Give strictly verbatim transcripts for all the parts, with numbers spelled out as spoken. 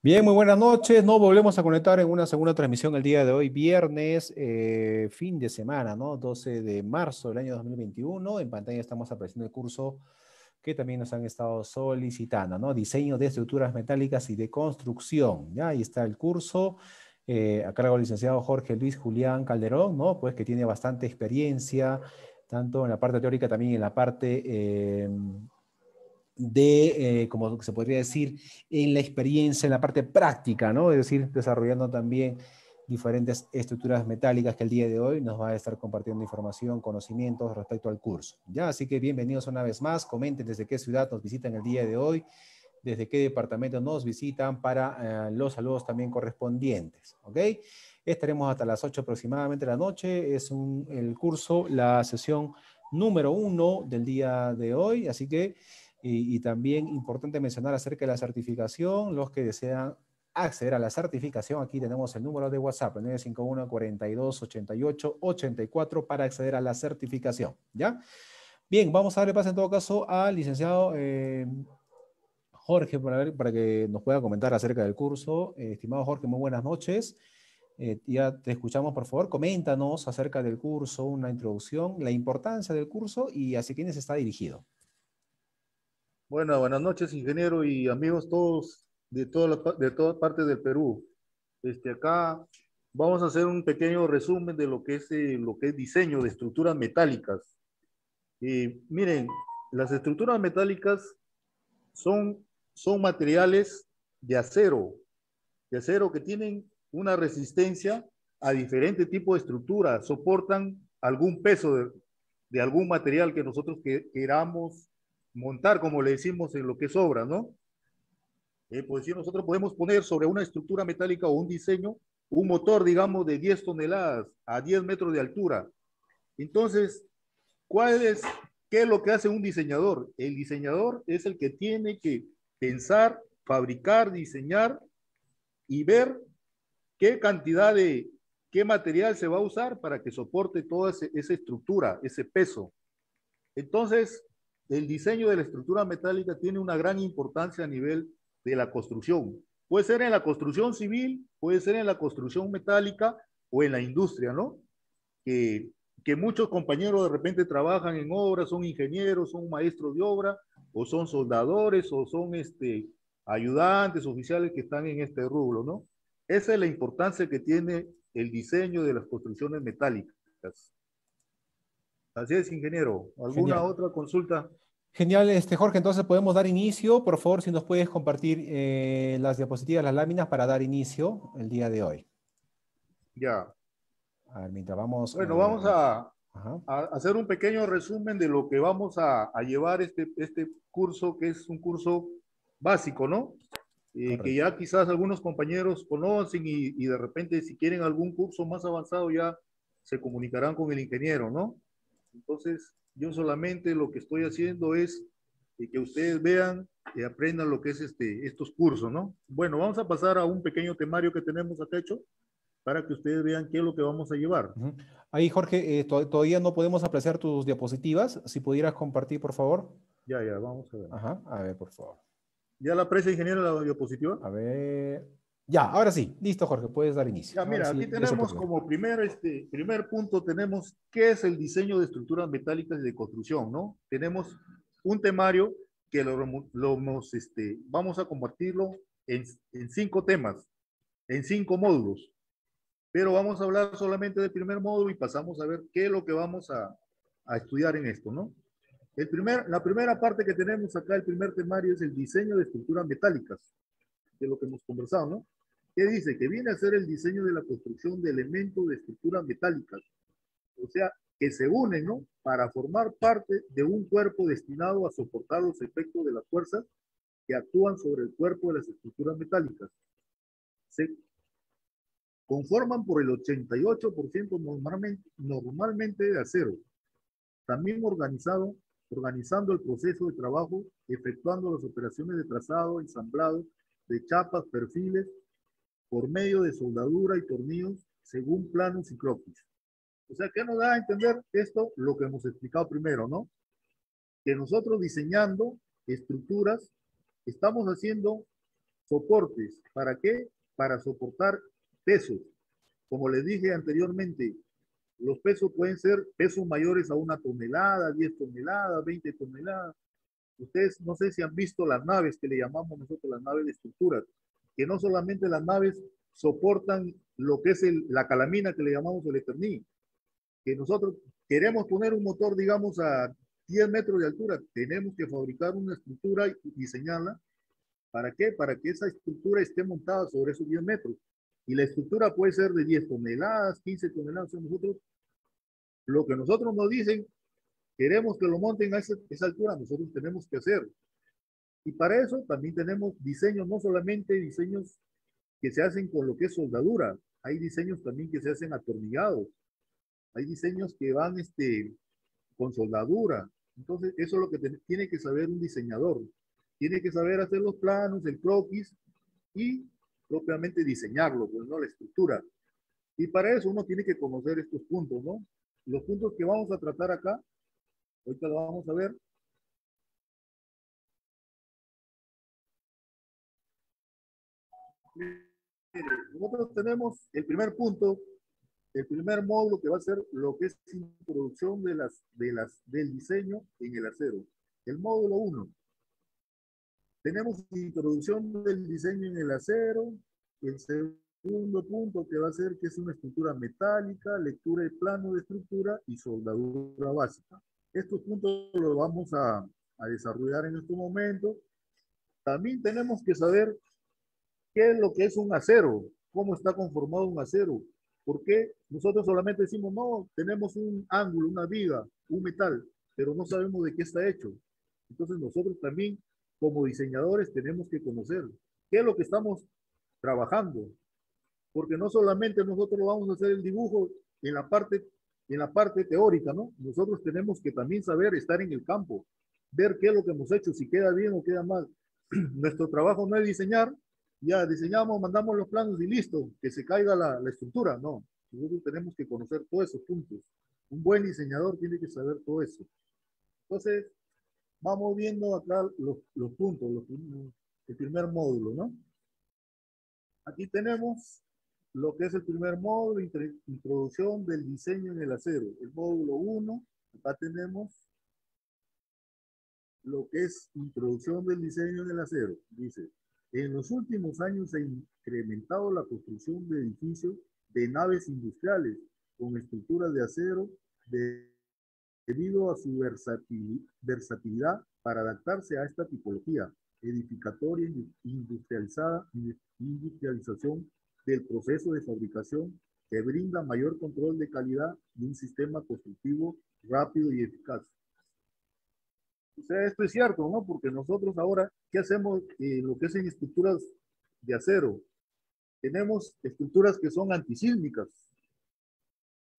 Bien, muy buenas noches. Nos volvemos a conectar en una segunda transmisión el día de hoy, viernes, eh, fin de semana, ¿no? doce de marzo del año dos mil veintiuno. En pantalla estamos apareciendo el curso que también nos han estado solicitando, ¿no? Diseño de estructuras metálicas y de construcción, ¿ya? Ahí está el curso eh, a cargo del licenciado Jorge Luis Julián Calderón, ¿no? Pues que tiene bastante experiencia, tanto en la parte teórica, también en la parte... Eh, de, eh, como se podría decir, en la experiencia, en la parte práctica, ¿no? Es decir, desarrollando también diferentes estructuras metálicas que el día de hoy nos va a estar compartiendo información, conocimientos respecto al curso, ¿ya? Así que bienvenidos una vez más, comenten desde qué ciudad nos visitan el día de hoy, desde qué departamento nos visitan para eh, los saludos también correspondientes, ¿ok? Estaremos hasta las ocho aproximadamente de la noche, es un, el curso, la sesión número uno del día de hoy, así que Y, y también importante mencionar acerca de la certificación, los que desean acceder a la certificación, aquí tenemos el número de WhatsApp, el nueve cinco uno, cuatro dos, ocho ocho, ocho cuatro para acceder a la certificación, ¿ya? Bien, vamos a darle paso en todo caso al licenciado eh, Jorge para, ver, para que nos pueda comentar acerca del curso. Eh, estimado Jorge, muy buenas noches. Eh, ya te escuchamos, por favor, coméntanos acerca del curso, una introducción, la importancia del curso y hacia quiénes está dirigido. Bueno, buenas noches, ingeniero y amigos todos de, todo, de todas partes del Perú. Este, acá vamos a hacer un pequeño resumen de lo que es, eh, lo que es diseño de estructuras metálicas. Eh, miren, las estructuras metálicas son, son materiales de acero, de acero que tienen una resistencia a diferentes tipos de estructuras, soportan algún peso de, de algún material que nosotros que, queramos montar, como le decimos en lo que es obra, ¿no? Eh, pues si nosotros podemos poner sobre una estructura metálica o un diseño, un motor, digamos, de diez toneladas a diez metros de altura. Entonces, ¿cuál es, qué es lo que hace un diseñador? El diseñador es el que tiene que pensar, fabricar, diseñar y ver qué cantidad de, qué material se va a usar para que soporte toda ese, esa estructura, ese peso. Entonces, el diseño de la estructura metálica tiene una gran importancia a nivel de la construcción. Puede ser en la construcción civil, puede ser en la construcción metálica o en la industria, ¿no? Que, que muchos compañeros de repente trabajan en obras, son ingenieros, son maestros de obra, o son soldadores, o son este, ayudantes, oficiales que están en este rubro, ¿no? Esa es la importancia que tiene el diseño de las construcciones metálicas. Así es, ingeniero. ¿Alguna Genial. otra consulta? Genial, este, Jorge. Entonces podemos dar inicio. Por favor, si nos puedes compartir eh, las diapositivas, las láminas para dar inicio el día de hoy. Ya. A ver, mientras vamos... Bueno, eh, vamos a, a hacer un pequeño resumen de lo que vamos a, a llevar este, este curso, que es un curso básico, ¿no? Eh, que ya quizás algunos compañeros conocen y, y de repente si quieren algún curso más avanzado ya se comunicarán con el ingeniero, ¿no? Entonces, yo solamente lo que estoy haciendo es que ustedes vean y aprendan lo que es este, estos cursos, ¿no? Bueno, vamos a pasar a un pequeño temario que tenemos acá hecho para que ustedes vean qué es lo que vamos a llevar. Uh-huh. Ahí, Jorge, eh, to- todavía no podemos apreciar tus diapositivas. Si pudieras compartir, por favor. Ya, ya, vamos a ver. Ajá, a ver, por favor. ¿Ya la aprecia, ingeniero, la diapositiva? A ver... Ya, ahora sí. Listo, Jorge, puedes dar inicio. Ya, mira, sí, aquí tenemos como primer, este, primer punto, tenemos qué es el diseño de estructuras metálicas de construcción, ¿no? Tenemos un temario que lo, lo nos, este, vamos a compartirlo en, en cinco temas, en cinco módulos. Pero vamos a hablar solamente del primer módulo y pasamos a ver qué es lo que vamos a, a estudiar en esto, ¿no? El primer, la primera parte que tenemos acá, el primer temario, es el diseño de estructuras metálicas, de lo que hemos conversado, ¿no? Que dice que viene a ser el diseño de la construcción de elementos de estructuras metálicas, o sea, que se unen, ¿no?, para formar parte de un cuerpo destinado a soportar los efectos de las fuerzas que actúan sobre el cuerpo de las estructuras metálicas. Se conforman por el ochenta y ocho por ciento normalmente, normalmente de acero, también organizado, organizando el proceso de trabajo, efectuando las operaciones de trazado, ensamblado, de chapas, perfiles, por medio de soldadura y tornillos, según planos y croquis. O sea, ¿qué nos da a entender esto? Lo que hemos explicado primero, ¿no? Que nosotros diseñando estructuras, estamos haciendo soportes. ¿Para qué? Para soportar pesos. Como les dije anteriormente, los pesos pueden ser pesos mayores a una tonelada, diez toneladas, veinte toneladas. Ustedes no sé si han visto las naves, que le llamamos nosotros las naves de estructuras, que no solamente las naves soportan lo que es el, la calamina, que le llamamos el esternil, que nosotros queremos poner un motor, digamos, a diez metros de altura, tenemos que fabricar una estructura y diseñarla. ¿Para qué? Para que esa estructura esté montada sobre esos diez metros. Y la estructura puede ser de diez toneladas, quince toneladas. Nosotros, lo que nosotros nos dicen, queremos que lo monten a esa, esa altura, nosotros tenemos que hacer. Y para eso también tenemos diseños, no solamente diseños que se hacen con lo que es soldadura, hay diseños también que se hacen atornillados, hay diseños que van este, con soldadura. Entonces, eso es lo que te, tiene que saber un diseñador. Tiene que saber hacer los planos, el croquis y propiamente diseñarlo, pues, ¿no?, la estructura. Y para eso uno tiene que conocer estos puntos, ¿no? Los puntos que vamos a tratar acá, ahorita lo vamos a ver. Nosotros tenemos el primer punto, el primer módulo, que va a ser lo que es introducción de las, de las, del diseño en el acero. El módulo uno. Tenemos introducción del diseño en el acero. El segundo punto, que va a ser que es una estructura metálica, lectura de plano de estructura y soldadura básica. Estos puntos los vamos a, a desarrollar en este momento. También tenemos que saber qué es lo que es un acero, cómo está conformado un acero, porque nosotros solamente decimos, no, tenemos un ángulo, una viga, un metal, pero no sabemos de qué está hecho. Entonces nosotros también, como diseñadores, tenemos que conocer qué es lo que estamos trabajando, porque no solamente nosotros vamos a hacer el dibujo en la parte, en la parte teórica, ¿no? Nosotros tenemos que también saber estar en el campo, ver qué es lo que hemos hecho, si queda bien o queda mal. Nuestro trabajo no es diseñar, ya diseñamos, mandamos los planos y listo, que se caiga la, la estructura. No, nosotros tenemos que conocer todos esos puntos. Un buen diseñador tiene que saber todo eso. Entonces, vamos viendo acá los, los puntos, los, el primer módulo, ¿no? Aquí tenemos lo que es el primer módulo, introducción del diseño en el acero. El módulo uno, acá tenemos lo que es introducción del diseño en el acero. Dice, en los últimos años se ha incrementado la construcción de edificios de naves industriales con estructuras de acero de, debido a su versatil, versatilidad para adaptarse a esta tipología edificatoria industrializada, industrialización del proceso de fabricación, que brinda mayor control de calidad y un sistema constructivo rápido y eficaz. O sea, esto es cierto, ¿no? Porque nosotros ahora, ¿qué hacemos eh, lo que hacen estructuras de acero? Tenemos estructuras que son antisísmicas,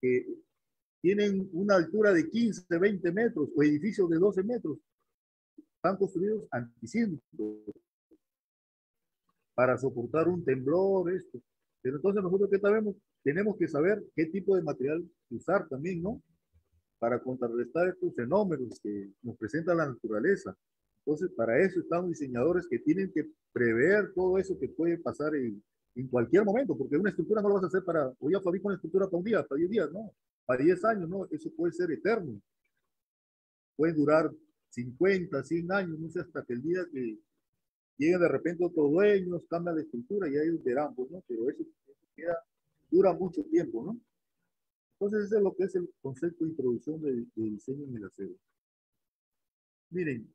que tienen una altura de quince, veinte metros, o edificios de doce metros, están construidos antisísmicos, para soportar un temblor, esto. Pero entonces nosotros, ¿qué sabemos? Tenemos que saber qué tipo de material usar también, ¿no? para contrarrestar estos fenómenos que nos presenta la naturaleza. Entonces, para eso están los diseñadores, que tienen que prever todo eso que puede pasar en, en cualquier momento, porque una estructura no la vas a hacer para, voy a fabricar una estructura para un día, para diez días, no, para diez años, no, eso puede ser eterno. Puede durar cincuenta, cien años, no sé, hasta que el día que lleguen de repente otros dueños, cambian la estructura y ellos verán, pues, ¿no? Pero eso, eso queda, dura mucho tiempo, ¿no? Entonces, ese es lo que es el concepto de introducción de, de diseño en el acero. Miren,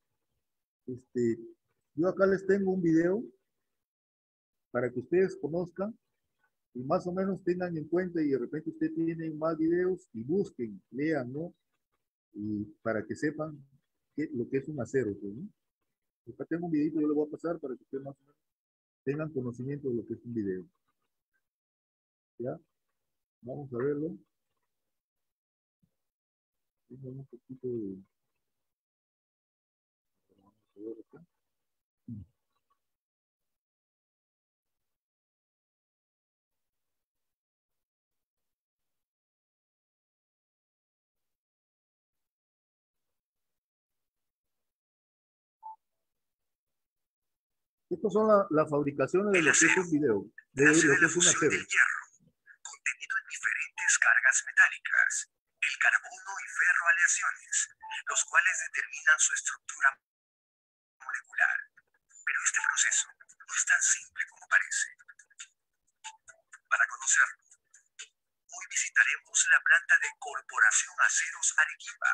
este, yo acá les tengo un video para que ustedes conozcan y más o menos tengan en cuenta, y de repente ustedes tienen más videos y busquen, lean, ¿no? Y para que sepan qué, lo que es un acero, pues, ¿no? Acá tengo un videito, yo lo voy a pasar para que ustedes más o menos tengan conocimiento de lo que es un video. ¿Ya? Vamos a verlo. Un poquito de... Vamos a ver acá. Estas son las la fabricaciones de los que es un video, de lo que es un acero. Contenido en diferentes cargas metálicas, el carbono y ferro aleaciones, los cuales determinan su estructura molecular. Pero este proceso no es tan simple como parece. Para conocerlo, hoy visitaremos la planta de Corporación Aceros Arequipa,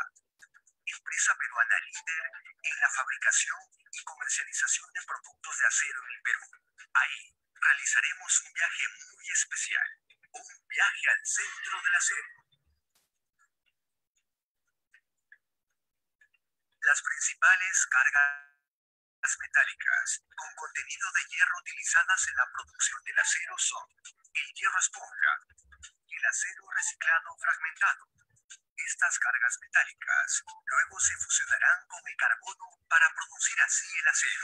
empresa peruana líder en la fabricación y comercialización de productos de acero en el Perú. Ahí realizaremos un viaje muy especial. Un viaje al centro del acero. Las principales cargas metálicas con contenido de hierro utilizadas en la producción del acero son el hierro esponja y el acero reciclado fragmentado. Estas cargas metálicas luego se fusionarán con el carbono para producir así el acero.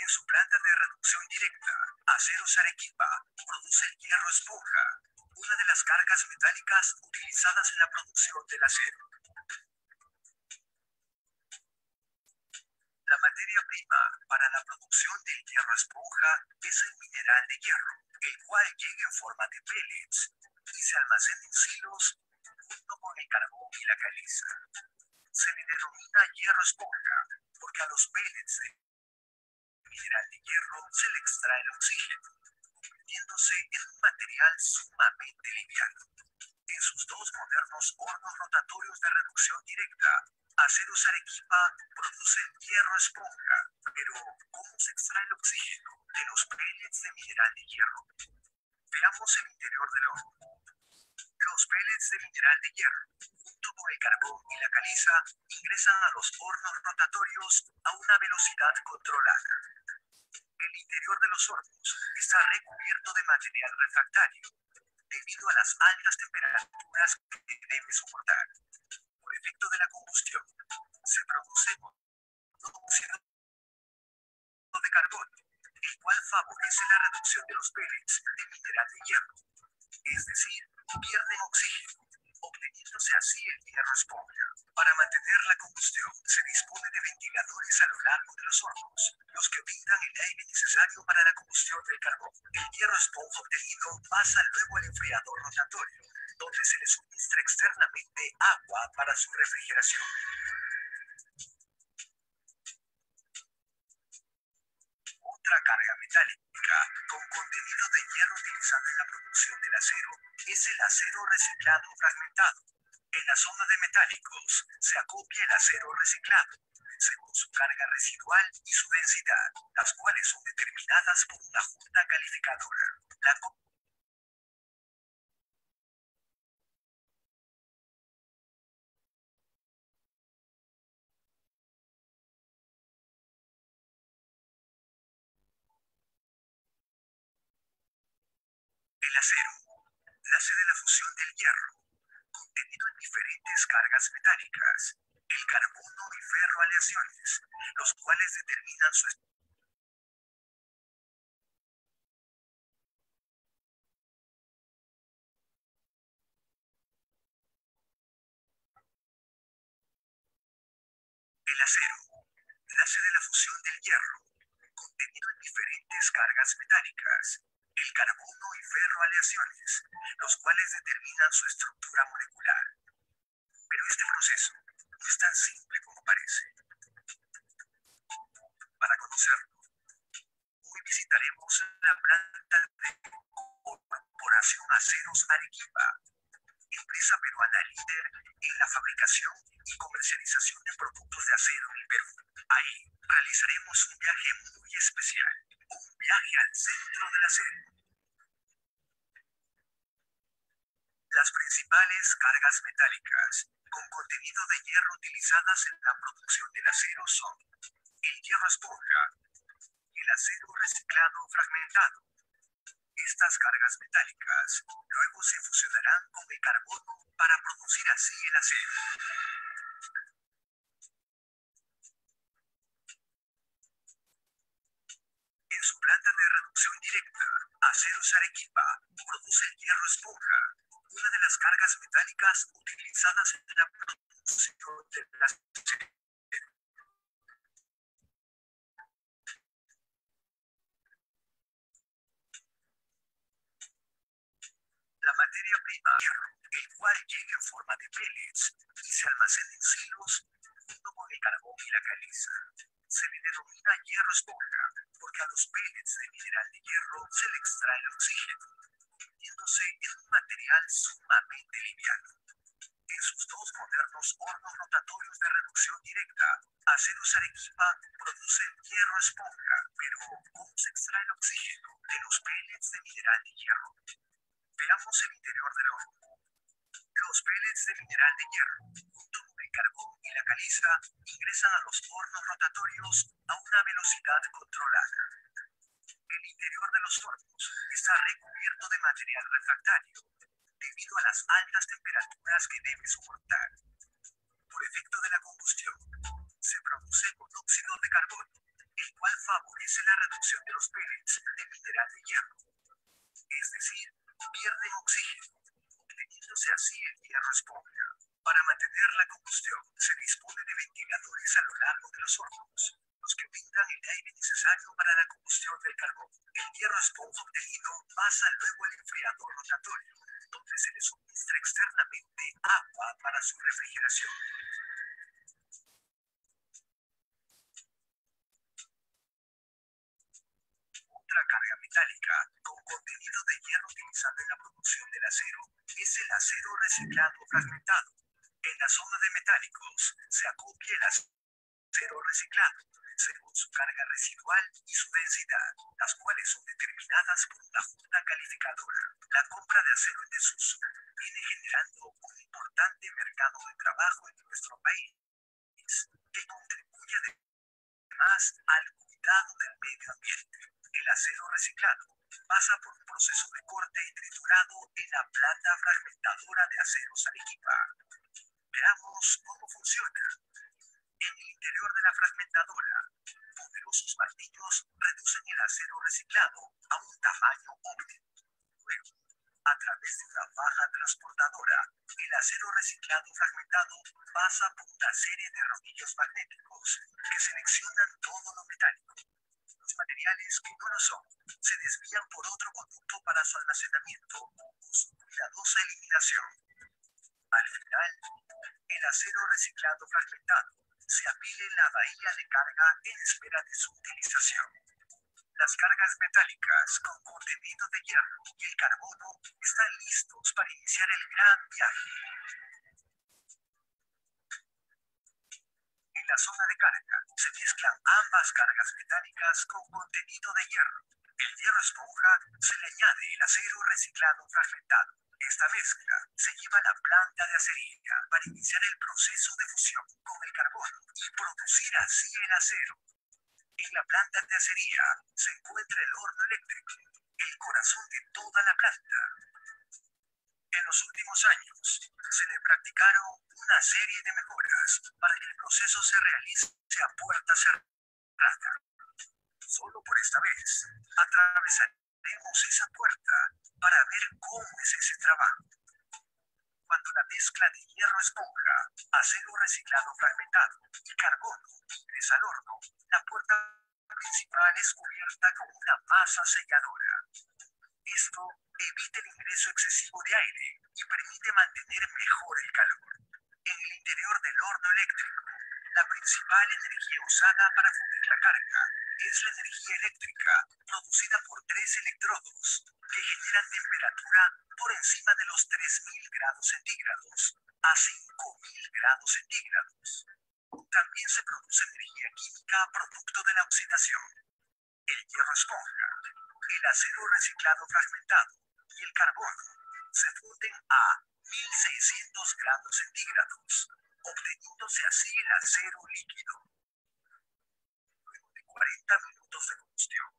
En su planta de reducción directa, Aceros Arequipa produce el hierro esponja, una de las cargas metálicas utilizadas en la producción del acero. La materia prima para la producción del hierro esponja es el mineral de hierro, el cual llega en forma de pellets y se almacena en silos junto con el carbón y la caliza. Se le denomina hierro esponja porque a los pellets de mineral de hierro se le extrae el oxígeno, convirtiéndose en un material sumamente liviano. En sus dos modernos hornos rotatorios de reducción directa, Aceros Arequipa produce hierro esponja, pero ¿cómo se extrae el oxígeno de los pellets de mineral de hierro? Veamos el interior del horno. Los pellets de mineral de hierro, junto con el carbón y la caliza, ingresan a los hornos rotatorios a una velocidad controlada. El interior de los hornos está recubierto de material refractario, debido a las altas temperaturas que debe soportar. Por efecto de la combustión, se produce monóxido de carbono, el cual favorece la reducción de los pellets de mineral de hierro, es decir, pierden oxígeno, obteniéndose así el hierro esponja. Para mantener la combustión, se dispone de ventiladores a lo largo de los hornos, los que brindan el aire necesario para la combustión del carbón. El hierro esponja obtenido pasa luego al enfriador rotatorio, donde se le suministra externamente agua para su refrigeración. Otra carga metálica con contenido de hierro utilizado en la producción del acero es el acero reciclado fragmentado. En la zona de metálicos se acopia el acero reciclado según su carga residual y su densidad, las cuales son determinadas por una junta calificadora. La El acero nace de la fusión del hierro, contenido en diferentes cargas metálicas, el carbono y ferro aleaciones, los cuales determinan su estructura. acero nace de la fusión del hierro, contenido en diferentes cargas metálicas, el carbono y ferroaleaciones, los cuales determinan su estructura molecular. Pero este proceso no es tan simple como parece. Para conocerlo, hoy visitaremos la planta de Corporación Aceros Arequipa, empresa peruana líder en la fabricación y comercialización de productos de acero en Perú. Ahí realizaremos un viaje muy especial, un viaje al centro del acero. Las principales cargas metálicas con contenido de hierro utilizadas en la producción del acero son el hierro esponja, el acero reciclado fragmentado. Estas cargas metálicas luego se fusionarán con el carbono para producir así el acero. En su planta de reducción directa, Aceros Arequipa produce el hierro esponja, una de las cargas metálicas utilizadas en la producción del acero. La materia prima, el cual llega en forma de pellets y se almacena en silos junto con el carbón y la caliza. Se le denomina hierro esponja porque a los pellets de mineral de hierro se le extrae el oxígeno, convirtiéndose en un material sumamente liviano. En sus dos modernos hornos rotatorios de reducción directa, Aceros Arequipa produce hierro esponja, pero ¿cómo se extrae el oxígeno de los pellets de mineral de hierro? Veamos el interior del horno. Los pellets de mineral de hierro, junto con el carbón y la caliza, ingresan a los hornos rotatorios a una velocidad controlada. El interior de los hornos está recubierto de material refractario, debido a las altas temperaturas que debe soportar. Por efecto de la combustión, se produce monóxido de carbono, el cual favorece la reducción de los pellets de mineral de hierro. Es decir, pierden oxígeno, obteniéndose así el hierro esponja. Para mantener la combustión, se dispone de ventiladores a lo largo de los hornos, los que brindan el aire necesario para la combustión del carbón. El hierro esponja obtenido pasa luego al enfriador rotatorio, donde se le suministra externamente agua para su refrigeración. Otra carga metálica con contenido de hierro utilizado en la producción del acero es el acero reciclado fragmentado. En la zona de metálicos se acopia el acero reciclado según su carga residual y su densidad, las cuales son determinadas por una junta calificadora. La compra de acero en desuso viene generando un importante mercado de trabajo en nuestro país que contribuye además al cuidado del medio ambiente. El acero reciclado pasa por un proceso de corte y triturado en la planta fragmentadora de Aceros Arequipa. Veamos cómo funciona. En el interior de la fragmentadora, poderosos martillos reducen el acero reciclado a un tamaño óptimo. Luego, a través de una faja transportadora, el acero reciclado fragmentado pasa por una serie de rodillos magnéticos que seleccionan todo lo metálico. Los materiales que no lo son se desvían por otro conducto para su almacenamiento o su cuidadosa eliminación. Al final, el acero reciclado fragmentado se apila en la bahía de carga en espera de su utilización. Las cargas metálicas con contenido de hierro y el carbono están listos para iniciar el gran viaje. En la zona de carga se mezclan ambas cargas metálicas con contenido de hierro. El hierro esponja se le añade el acero reciclado fragmentado. Esta mezcla se lleva a la planta de acería para iniciar el proceso de fusión con el carbono y producir así el acero. En la planta de acería se encuentra el horno eléctrico, el corazón de toda la planta. En los últimos años se le practicaron una serie de mejoras para que el proceso se realice a puerta cerrada. Solo por esta vez atravesaremos esa puerta para ver cómo es ese trabajo. cuando la mezcla de hierro-esponja, acero reciclado fragmentado y carbono ingresa al horno, la puerta principal es cubierta con una masa selladora. Esto evita el ingreso excesivo de aire y permite mantener mejor el calor. En el interior del horno eléctrico, la principal energía usada para fundir la carga es la energía eléctrica producida por tres electrodos que generan temperatura por encima de los tres mil grados centígrados a cinco mil grados centígrados. También se produce energía química producto de la oxidación. El hierro esponja, el acero reciclado fragmentado y el carbono se funden a mil seiscientos grados centígrados, obteniéndose así el acero líquido. Luego de cuarenta minutos de combustión,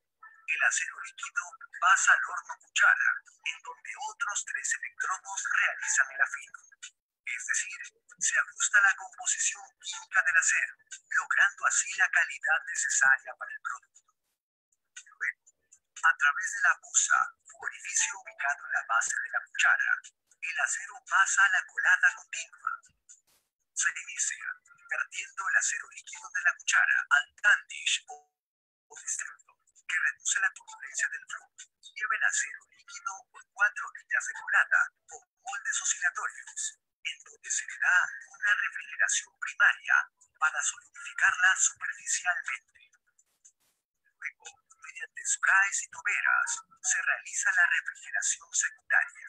el acero líquido pasa al horno cuchara, en donde otros tres electrodos realizan el afino. Es decir, se ajusta la composición química del acero, logrando así la calidad necesaria para el producto. Luego, a través de la busa u orificio ubicado en la base de la cuchara, el acero pasa a la colada continua. Se inicia vertiendo el acero líquido de la cuchara al tandish o, o distribuidor, que reduce la turbulencia del flujo. Lleva el acero líquido por cuatro líneas de colada o moldes oscilatorios, en donde se le da una refrigeración primaria para solidificarla superficialmente. Luego, mediante sprays y toberas, se realiza la refrigeración secundaria.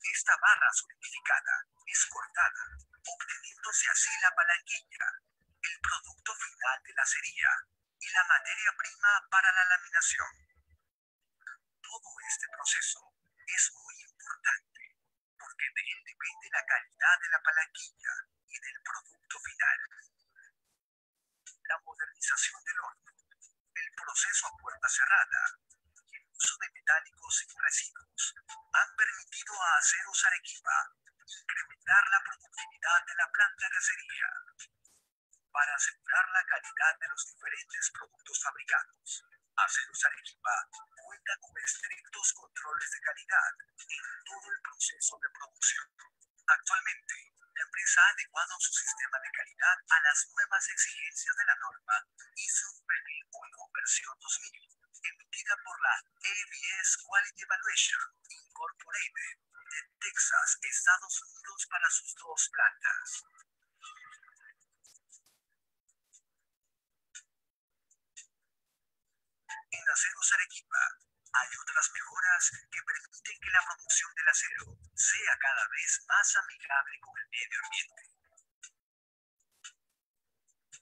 Esta barra solidificada es cortada, obteniéndose así la palanquilla, el producto final de la acería y la materia prima para la laminación. Todo este proceso es muy importante porque de él depende la calidad de la palanquilla y del producto final. La modernización del horno, el proceso a puerta cerrada y el uso de metálicos sin residuos han permitido a Aceros Arequipa incrementar la productividad de la planta de acería para asegurar la calidad de los diferentes productos fabricados. Aceros Arequipa cuenta con estrictos controles de calidad en todo el proceso de producción. Actualmente, la empresa ha adecuado su sistema de calidad a las nuevas exigencias de la norma ISO nueve mil uno versión dos mil, emitida por la A B S Quality Evaluation Incorporated de Texas, Estados Unidos, para sus dos plantas. En Aceros Arequipa hay otras mejoras que permiten que la producción del acero sea cada vez más amigable con el medio ambiente.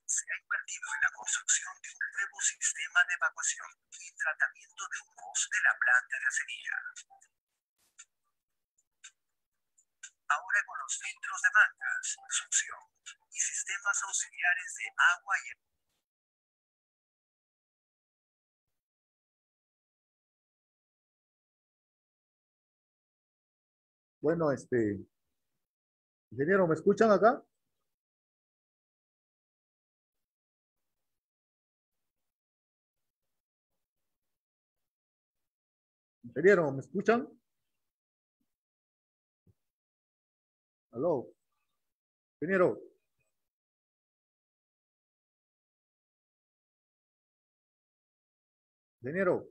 Se ha invertido en la construcción de un nuevo sistema de evacuación y tratamiento de humos de la planta de acería. Ahora con los filtros de mangas, succión y sistemas auxiliares de agua y el... Bueno, este... Ingeniero, ¿me escuchan acá? Ingeniero, ¿me escuchan? Aló, ingeniero. Ingeniero.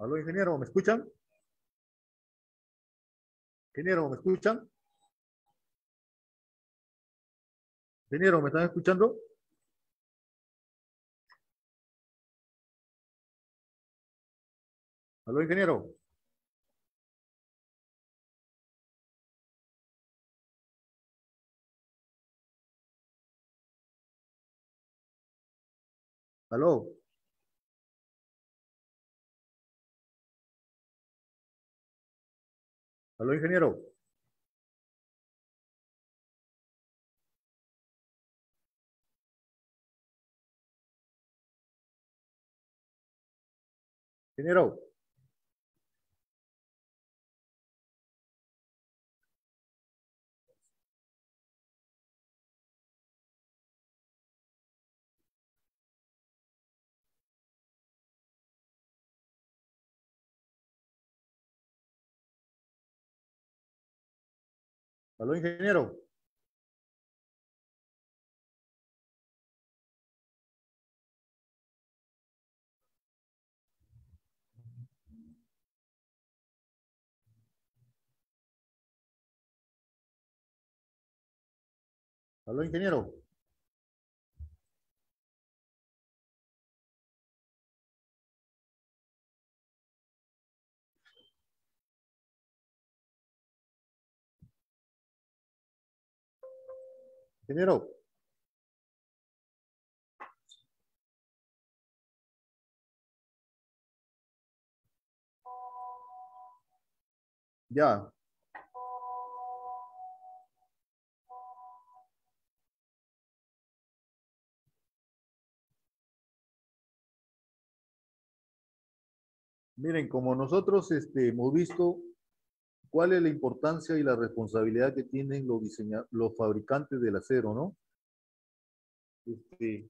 Aló, ingeniero, ¿me escuchan? Ingeniero, ¿me escuchan? Ingeniero, ¿me están escuchando? Aló, ingeniero. Aló. Aló, ingeniero. Ingeniero. Aló, ingeniero. Aló, ingeniero. Ingeniero. Ya. Miren, como nosotros este, hemos visto cuál es la importancia y la responsabilidad que tienen los, los fabricantes del acero, ¿no? Este,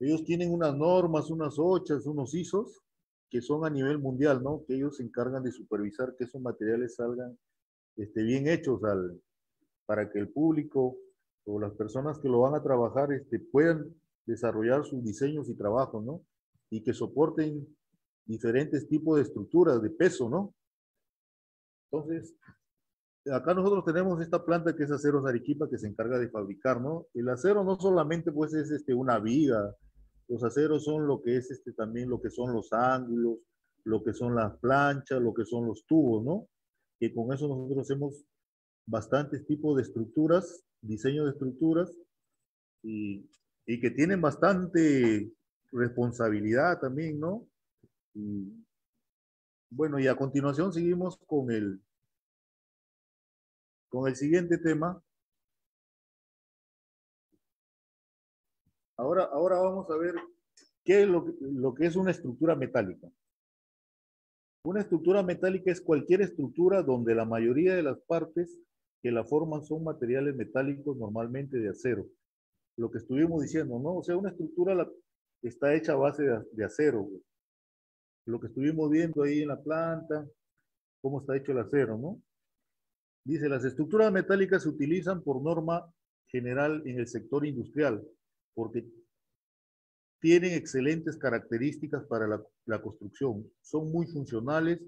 ellos tienen unas normas, unas ochas, unos I S Os, que son a nivel mundial, ¿no? Que ellos se encargan de supervisar que esos materiales salgan este, bien hechos al, para que el público o las personas que lo van a trabajar este, puedan desarrollar sus diseños y trabajos, ¿no? Y que soporten diferentes tipos de estructuras, de peso, ¿no? Entonces, acá nosotros tenemos esta planta que es Aceros Arequipa, que se encarga de fabricar, ¿no? El acero no solamente, pues, es este, una viga. Los aceros son lo que es este, también lo que son los ángulos, lo que son las planchas, lo que son los tubos, ¿no? Que con eso nosotros hacemos bastantes tipos de estructuras, diseño de estructuras, y, y que tienen bastante responsabilidad también, ¿no? Y, bueno, y a continuación seguimos con el, con el siguiente tema. Ahora, ahora vamos a ver qué es lo, lo que es una estructura metálica. Una estructura metálica es cualquier estructura donde la mayoría de las partes que la forman son materiales metálicos, normalmente de acero. Lo que estuvimos diciendo, ¿no? O sea, una estructura la, está hecha a base de, de acero, güey. Lo que estuvimos viendo ahí en la planta, cómo está hecho el acero, ¿no? Dice, las estructuras metálicas se utilizan por norma general en el sector industrial, porque tienen excelentes características para la, la construcción, son muy funcionales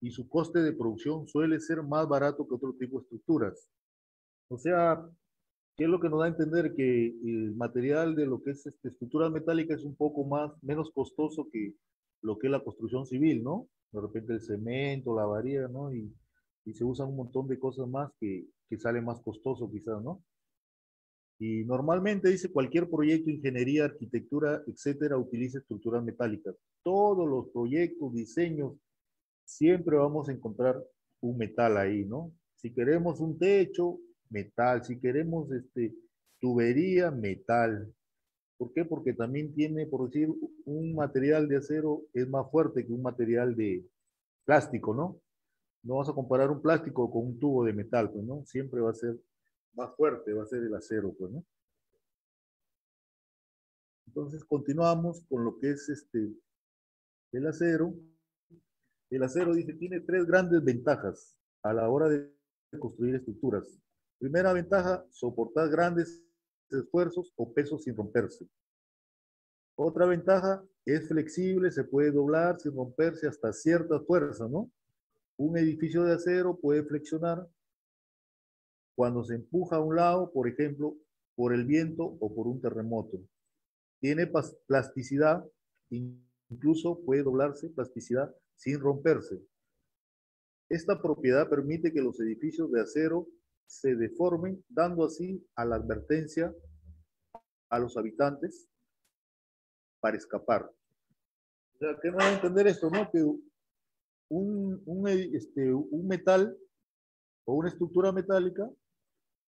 y su coste de producción suele ser más barato que otro tipo de estructuras. O sea, ¿qué es lo que nos da a entender? Que el material de lo que es este, estructura metálica es un poco más, menos costoso que lo que es la construcción civil, ¿no? De repente el cemento, la varilla, ¿no? Y, y se usan un montón de cosas más que, que sale más costoso quizás, ¿no? Y normalmente, dice, cualquier proyecto, ingeniería, arquitectura, etcétera, utiliza estructuras metálicas. Todos los proyectos, diseños, siempre vamos a encontrar un metal ahí, ¿no? Si queremos un techo, metal. Si queremos este, tubería, metal. ¿Por qué? Porque también tiene, por decir, un material de acero es más fuerte que un material de plástico, ¿no? No vas a comparar un plástico con un tubo de metal, pues, ¿no? Siempre va a ser más fuerte, va a ser el acero, pues, ¿no? Entonces, continuamos con lo que es este, el acero. El acero, dice, tiene tres grandes ventajas a la hora de construir estructuras. Primera ventaja, soportar grandes esfuerzos o pesos sin romperse. Otra ventaja, es flexible, se puede doblar sin romperse hasta cierta fuerza, ¿no? Un edificio de acero puede flexionar cuando se empuja a un lado, por ejemplo, por el viento o por un terremoto. Tiene plasticidad, incluso puede doblarse, plasticidad sin romperse. Esta propiedad permite que los edificios de acero se deformen, dando así a la advertencia a los habitantes para escapar. O sea, que no va a entender esto, ¿no? Que un, un, este, un metal o una estructura metálica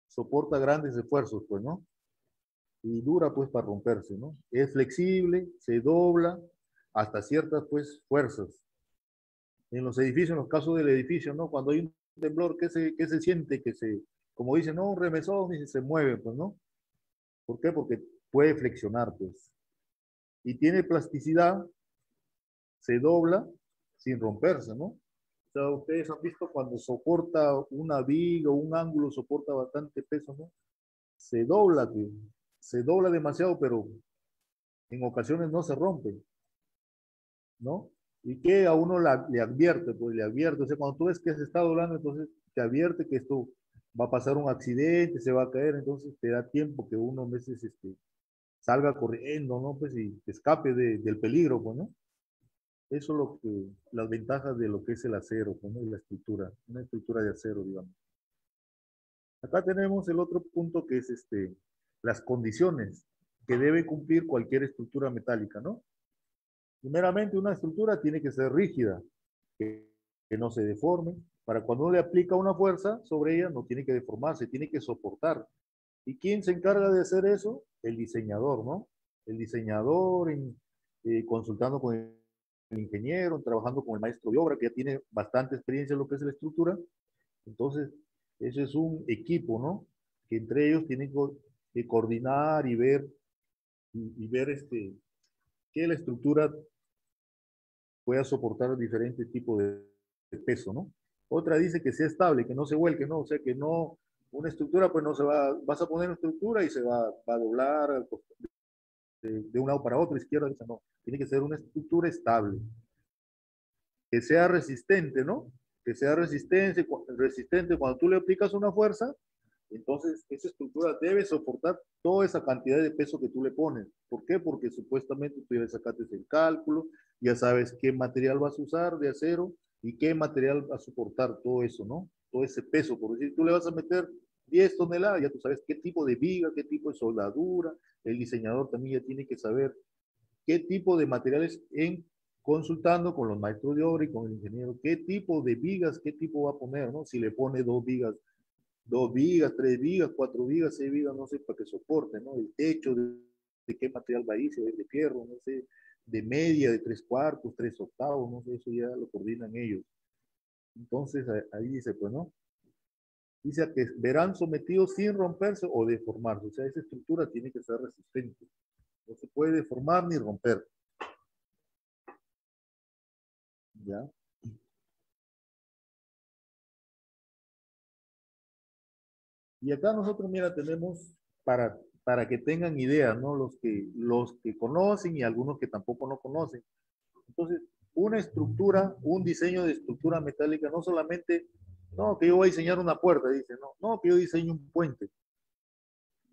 soporta grandes esfuerzos, pues, ¿no? Y dura, pues, para romperse, ¿no? Es flexible, se dobla hasta ciertas, pues, fuerzas. En los edificios, en los casos del edificio, ¿no? Cuando hay un temblor, ¿qué se, qué se siente? Que se, como dicen, no, un remesón, y se mueve, pues, ¿no? ¿Por qué? Porque puede flexionar, pues. Y tiene plasticidad, se dobla sin romperse, ¿no? O sea, ustedes han visto cuando soporta una viga, un ángulo, soporta bastante peso, ¿no? Se dobla, tío. Se dobla demasiado, pero en ocasiones no se rompe, ¿no? Y que a uno la, le advierte, pues le advierte. O sea, cuando tú ves que se está doblando, entonces te advierte que esto va a pasar un accidente, se va a caer, entonces te da tiempo que uno a veces este, salga corriendo, ¿no? Pues y te escape de, del peligro, pues, ¿no? Eso es lo que, las ventajas de lo que es el acero, pues, ¿no? Y la estructura, una estructura de acero, digamos. Acá tenemos el otro punto que es este, las condiciones que debe cumplir cualquier estructura metálica, ¿no? Primeramente, una estructura tiene que ser rígida, que, que no se deforme. Para cuando uno le aplica una fuerza sobre ella, no tiene que deformarse, tiene que soportar. ¿Y quién se encarga de hacer eso? El diseñador, ¿no? El diseñador, en, eh, consultando con el ingeniero, trabajando con el maestro de obra, que ya tiene bastante experiencia en lo que es la estructura. Entonces, eso es un equipo, ¿no? Que entre ellos tienen que coordinar y ver, y, y ver este, que la estructura pueda soportar diferentes tipos de, de peso, ¿no? Otra dice que sea estable, que no se vuelque, ¿no? O sea, que no, una estructura, pues no se va, vas a poner una estructura y se va, va a doblar de, de un lado para otro, izquierda, derecha, no. Tiene que ser una estructura estable. Que sea resistente, ¿no? Que sea resistente, resistente. Cuando tú le aplicas una fuerza, entonces esa estructura debe soportar toda esa cantidad de peso que tú le pones. ¿Por qué? Porque supuestamente tú ya sacaste el cálculo, ya sabes qué material vas a usar de acero y qué material va a soportar todo eso, ¿no? Todo ese peso, por decir, tú le vas a meter diez toneladas, ya tú sabes qué tipo de viga, qué tipo de soldadura. El diseñador también ya tiene que saber qué tipo de materiales, en consultando con los maestros de obra y con el ingeniero, qué tipo de vigas, qué tipo va a poner, ¿no? Si le pone dos vigas, dos vigas, tres vigas, cuatro vigas, seis vigas, no sé, para que soporte, ¿no? El techo, de, de qué material va a ir, si es de fierro, no sé, de media, de tres cuartos, tres octavos, no sé, eso ya lo coordinan ellos. Entonces, ahí dice, pues, ¿no? Dice que verán sometidos sin romperse o deformarse. O sea, esa estructura tiene que ser resistente. No se puede deformar ni romper. ¿Ya? Y acá nosotros, mira, tenemos para, para que tengan idea, ¿no? Los que, los que conocen y algunos que tampoco no conocen. Entonces, una estructura, un diseño de estructura metálica, no solamente, no, que yo voy a diseñar una puerta, dice, no, no, que yo diseño un puente.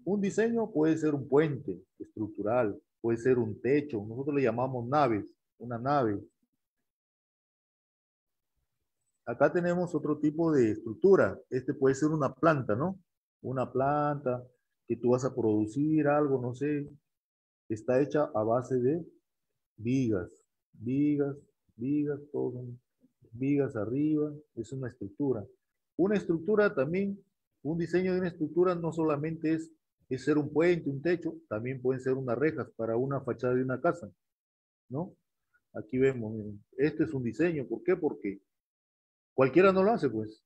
Un diseño puede ser un puente estructural, puede ser un techo, nosotros le llamamos naves, una nave. Acá tenemos otro tipo de estructura, este puede ser una planta, ¿no? Una planta que tú vas a producir algo, no sé, está hecha a base de vigas, vigas, vigas, todo son vigas arriba, es una estructura. Una estructura también, un diseño de una estructura no solamente es, es ser un puente, un techo, también pueden ser unas rejas para una fachada de una casa, ¿no? Aquí vemos, miren, este es un diseño, ¿por qué? Porque cualquiera no lo hace, pues.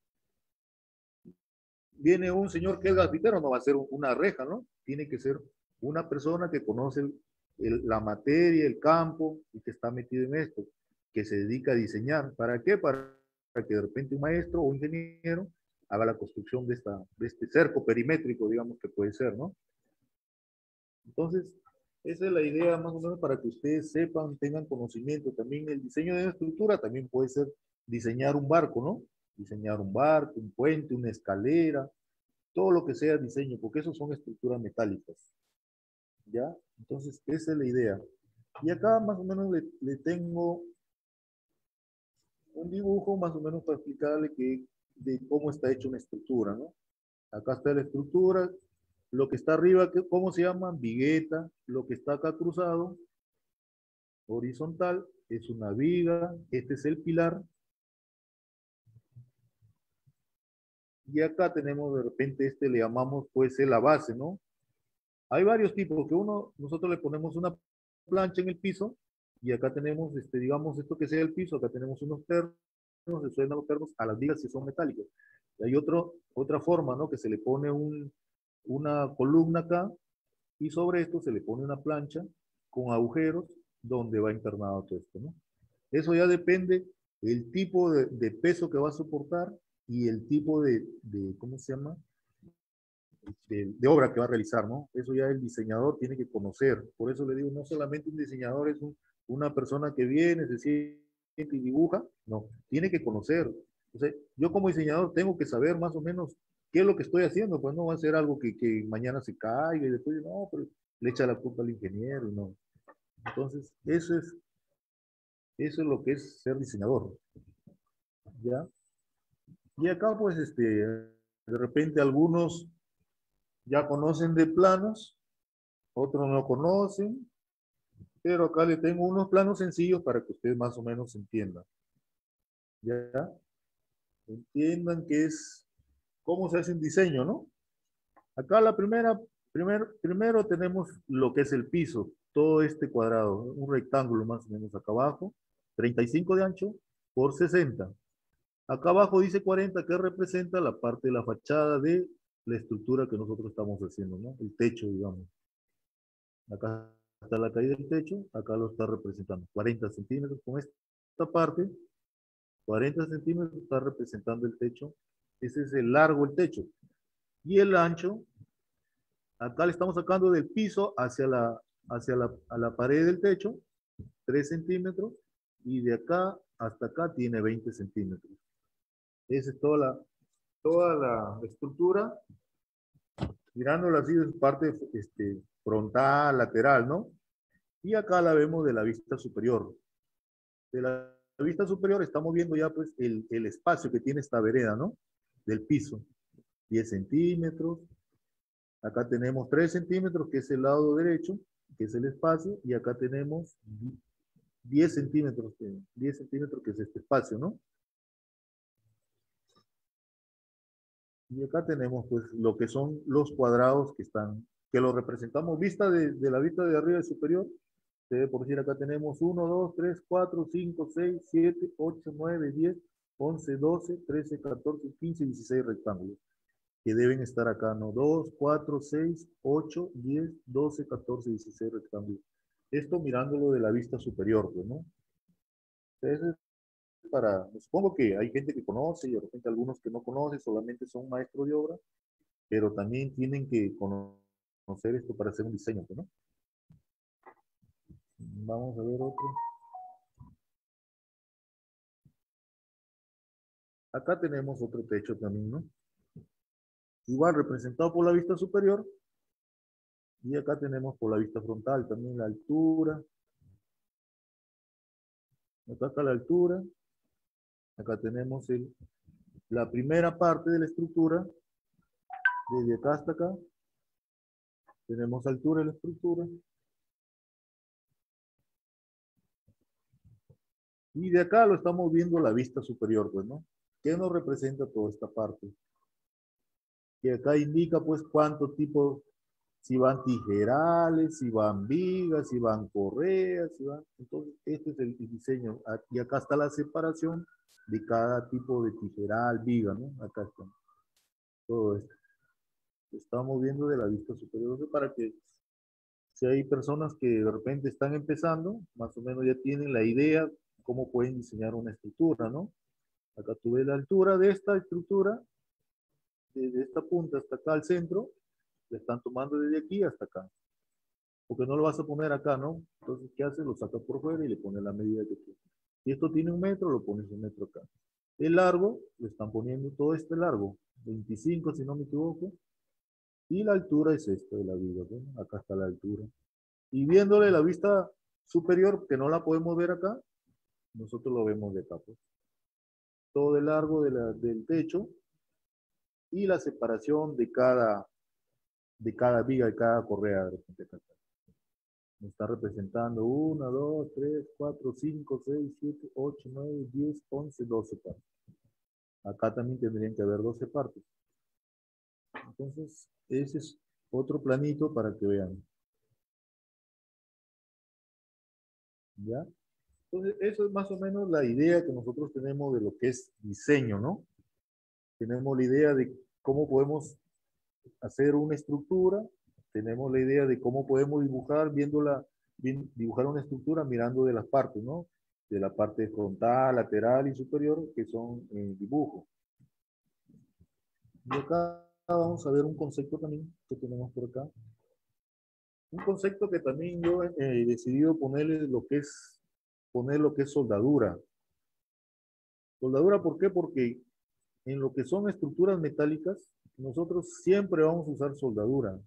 Viene un señor que es gafitero, no va a hacer una reja, ¿no? Tiene que ser una persona que conoce el, el, la materia, el campo, y que está metido en esto, que se dedica a diseñar. ¿Para qué? Para, para que de repente un maestro o un ingeniero haga la construcción de, esta, de este cerco perimétrico, digamos que puede ser, ¿no? Entonces, esa es la idea más o menos para que ustedes sepan, tengan conocimiento. También el diseño de una estructura también puede ser diseñar un barco, ¿no? Diseñar un barco, un puente, una escalera, todo lo que sea diseño, porque eso son estructuras metálicas. ¿Ya? Entonces, esa es la idea. Y acá más o menos le, le tengo un dibujo más o menos para explicarle que, de cómo está hecha una estructura, ¿no? Acá está la estructura, lo que está arriba, ¿cómo se llama? Vigueta, lo que está acá cruzado, horizontal es una viga, este es el pilar. Y acá tenemos de repente, este le llamamos pues la base, ¿no? Hay varios tipos, que uno, nosotros le ponemos una plancha en el piso y acá tenemos, este, digamos, esto que sea el piso, acá tenemos unos ternos, se sueltan los ternos a las vigas si son metálicos. Y hay otro, otra forma, ¿no? Que se le pone un, una columna acá y sobre esto se le pone una plancha con agujeros donde va internado todo esto, ¿no? Eso ya depende del tipo de, de peso que va a soportar y el tipo de, de ¿cómo se llama? De, de obra que va a realizar, ¿no? Eso ya el diseñador tiene que conocer. Por eso le digo, no solamente un diseñador es un, una persona que viene, se siente y dibuja. No, tiene que conocer. Entonces, yo como diseñador tengo que saber más o menos qué es lo que estoy haciendo, pues no va a ser algo que, que mañana se caiga y después, no, pero le echa la culpa al ingeniero, no. Entonces, eso es, eso es lo que es ser diseñador. ¿Ya? Y acá, pues, este, de repente algunos ya conocen de planos, otros no conocen, pero acá le tengo unos planos sencillos para que ustedes más o menos entiendan. ¿Ya? Entiendan qué es, cómo se hace un diseño, ¿no? Acá la primera, primer, primero tenemos lo que es el piso, todo este cuadrado, un rectángulo más o menos acá abajo, treinta y cinco de ancho por sesenta. Acá abajo dice cuarenta, que representa la parte de la fachada de la estructura que nosotros estamos haciendo, ¿no? El techo, digamos. Acá está la caída del techo, acá lo está representando. cuarenta centímetros con esta parte, cuarenta centímetros está representando el techo. Ese es el largo del techo. Y el ancho, acá le estamos sacando del piso hacia la, hacia la, a la pared del techo, tres centímetros, y de acá hasta acá tiene veinte centímetros. Esa es toda la, toda la estructura, mirándola así de su parte este, frontal, lateral, ¿no? Y acá la vemos de la vista superior. De la vista superior estamos viendo ya pues el, el espacio que tiene esta vereda, ¿no? Del piso. diez centímetros. Acá tenemos tres centímetros, que es el lado derecho, que es el espacio, y acá tenemos diez centímetros, diez centímetros, que es este espacio, ¿no? Y acá tenemos pues lo que son los cuadrados que están, que lo representamos vista de, de la vista de arriba y superior. Se ve por decir, acá tenemos uno, dos, tres, cuatro, cinco, seis, siete, ocho, nueve, diez, once, doce, trece, catorce, quince, dieciséis rectángulos. Que deben estar acá, ¿no? dos, cuatro, seis, ocho, diez, doce, catorce, dieciséis rectángulos. Esto mirándolo de la vista superior, ¿no? Entonces, para, supongo que hay gente que conoce y de repente algunos que no conocen, solamente son maestros de obra, pero también tienen que conocer esto para hacer un diseño, ¿no? Vamos a ver otro. Acá tenemos otro techo también, ¿no? Igual representado por la vista superior. Y acá tenemos por la vista frontal también la altura. Acá está la altura. Acá tenemos el, la primera parte de la estructura. Desde acá hasta acá. Tenemos altura de la estructura. Y de acá lo estamos viendo la vista superior, pues, ¿no? ¿Qué nos representa toda esta parte? Que acá indica, pues, cuánto tipo, si van tijerales, si van vigas, si van correas, si van... Entonces, este es el diseño. Y acá está la separación de cada tipo de tijeral, viga, ¿no? Acá está todo esto. Estamos viendo de la vista superior, para que si hay personas que de repente están empezando, más o menos ya tienen la idea cómo pueden diseñar una estructura, ¿no? Acá tuve la altura de esta estructura, desde esta punta hasta acá al centro, le están tomando desde aquí hasta acá. Porque no lo vas a poner acá, ¿no? Entonces, ¿qué hace? Lo saca por fuera y le pone la medida que tiene. Si esto tiene un metro, lo pones un metro acá. El largo, le están poniendo todo este largo, veinticinco si no me equivoco, y la altura es esta de la viga, ¿no? Acá está la altura. Y viéndole la vista superior, que no la podemos ver acá, nosotros lo vemos de acá, pues. Todo el largo de la, del techo y la separación de cada, de cada viga, de cada correa. Me está representando uno, dos, tres, cuatro, cinco, seis, siete, ocho, nueve, diez, once, doce partes. Acá también tendrían que haber doce partes. Entonces, ese es otro planito para que vean. ¿Ya? Entonces, eso es más o menos la idea que nosotros tenemos de lo que es diseño, ¿no? Tenemos la idea de cómo podemos hacer una estructura, tenemos la idea de cómo podemos dibujar, viéndola, dibujar una estructura mirando de las partes, ¿no? De la parte frontal, lateral y superior, que son el dibujo. Y acá vamos a ver un concepto también que tenemos por acá. Un concepto que también yo he decidido ponerle lo que es, poner lo que es soldadura. Soldadura, ¿por qué? Porque en lo que son estructuras metálicas, nosotros siempre vamos a usar soldadura.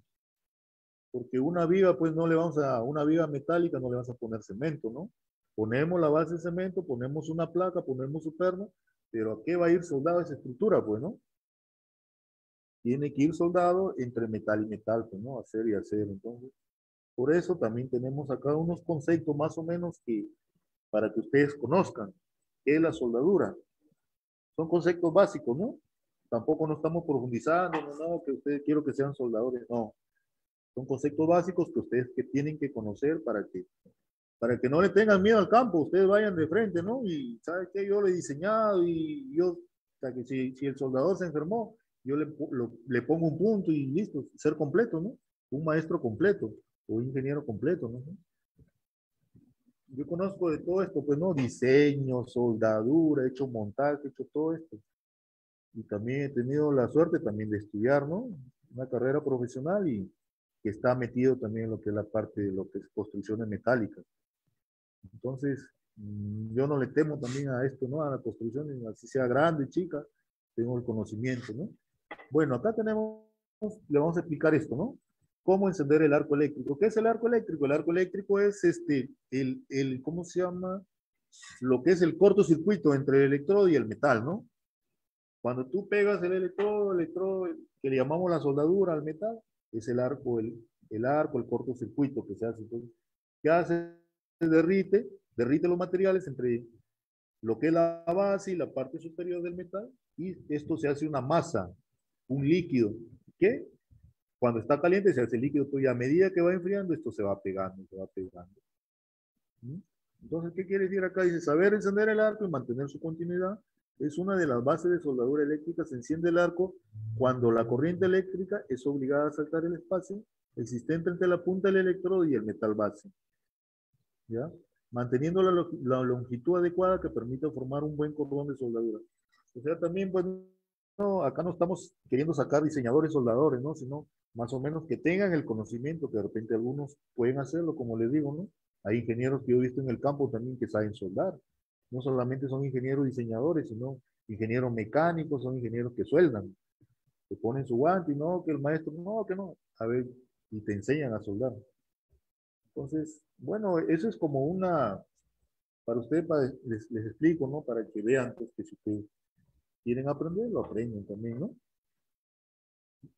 Porque una viga, pues no le vamos a, una viga metálica no le vas a poner cemento, ¿no? Ponemos la base de cemento, ponemos una placa, ponemos su perno, pero ¿a qué va a ir soldado esa estructura, pues, no? Tiene que ir soldado entre metal y metal, pues, ¿no? Acero y acero, entonces. Por eso también tenemos acá unos conceptos más o menos que, para que ustedes conozcan, que es la soldadura. Son conceptos básicos, ¿no? Tampoco no estamos profundizando, no, no, que ustedes quiero que sean soldadores, no. Son conceptos básicos que ustedes que tienen que conocer para que, para que no le tengan miedo al campo, ustedes vayan de frente, ¿no? Y, ¿sabe qué? Yo le he diseñado y yo, hasta que si, si el soldador se enfermó, yo le, lo, le pongo un punto y listo, ser completo, ¿no? Un maestro completo o ingeniero completo, ¿no? Yo conozco de todo esto, pues, ¿no? Diseño, soldadura, he hecho montaje, he hecho todo esto. Y también he tenido la suerte también de estudiar, ¿no? Una carrera profesional y que está metido también en lo que es la parte de lo que es construcciones metálicas. Entonces, yo no le temo también a esto, ¿no? A la construcción, así sea grande, chica, tengo el conocimiento, ¿no? Bueno, acá tenemos, le vamos a explicar esto, ¿no? Cómo encender el arco eléctrico. ¿Qué es el arco eléctrico? El arco eléctrico es este, el, el, ¿cómo se llama? Lo que es el cortocircuito entre el electrodo y el metal, ¿no? Cuando tú pegas el electrodo, el electrodo, que le llamamos la soldadura al metal, es el arco, el, el arco, el cortocircuito que se hace. Entonces, ¿qué hace? Derrite, derrite los materiales entre lo que es la base y la parte superior del metal, y esto se hace una masa, un líquido, que cuando está caliente se hace líquido, y a medida que va enfriando, esto se va pegando, se va pegando. Entonces, ¿qué quiere decir acá? Dice, saber encender el arco y mantener su continuidad es una de las bases de soldadura eléctrica. Se enciende el arco cuando la corriente eléctrica es obligada a saltar el espacio existente entre la punta del electrodo y el metal base. ¿Ya? Manteniendo la, la longitud adecuada que permita formar un buen cordón de soldadura. O sea, también, pues, no, acá no estamos queriendo sacar diseñadores soldadores, ¿no? Sino más o menos que tengan el conocimiento, que de repente algunos pueden hacerlo, como les digo, ¿no? Hay ingenieros que yo he visto en el campo también que saben soldar. No solamente son ingenieros diseñadores, sino ingenieros mecánicos, son ingenieros que sueldan. Que ponen su guante y no, que el maestro, no, que no. A ver, y te enseñan a soldar. Entonces, bueno, eso es como una, para ustedes, para, les, les explico, ¿no? Para que vean, pues, que si ustedes quieren aprender, lo aprenden también, ¿no?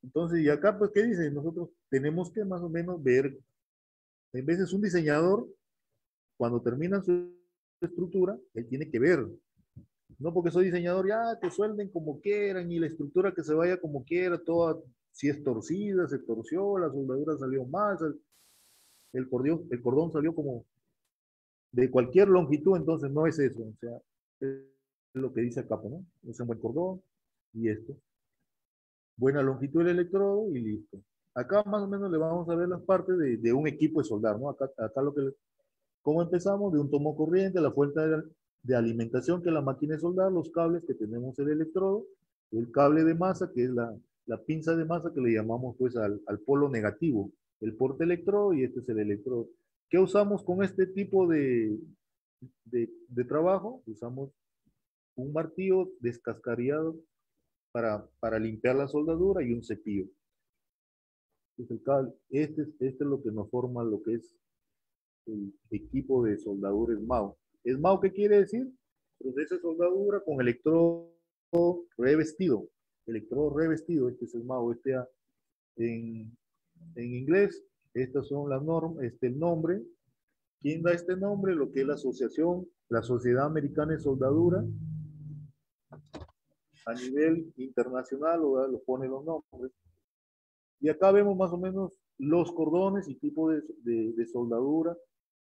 Entonces, y acá, pues, ¿qué dicen? Nosotros tenemos que más o menos ver, en veces un diseñador, cuando termina su estructura, él tiene que ver. No porque soy diseñador, ya que suelden como quieran y la estructura que se vaya como quiera, toda, si es torcida, se torció, la soldadura salió mal, el cordón, el cordón salió como de cualquier longitud, entonces no es eso. O sea, es lo que dice el capo, ¿no? Es un buen cordón y esto. Buena longitud del electrodo y listo. Acá más o menos le vamos a ver las partes de, de un equipo de soldar, ¿no? Acá, acá lo que le, ¿cómo empezamos? De un tomo corriente, la fuente de, de alimentación que la máquina de soldar, los cables que tenemos el electrodo, el cable de masa, que es la, la pinza de masa que le llamamos, pues, al, al polo negativo, el porte electrodo, y este es el electrodo. ¿Qué usamos con este tipo de, de, de trabajo? Usamos un martillo descascarillado para, para limpiar la soldadura y un cepillo. Este es el cable. Este, este es lo que nos forma lo que es el equipo de soldadura M A O. ¿Es M A O qué quiere decir? Proceso de soldadura con electrodo revestido. Electrodo revestido, este es el M A O. Este en, en inglés Estas son las normas, este, el nombre. ¿Quién da este nombre? Lo que es la asociación, la Sociedad Americana de Soldadura. A nivel internacional, ¿verdad? Lo pone los nombres. Y acá vemos más o menos los cordones y tipo de, de, de soldadura,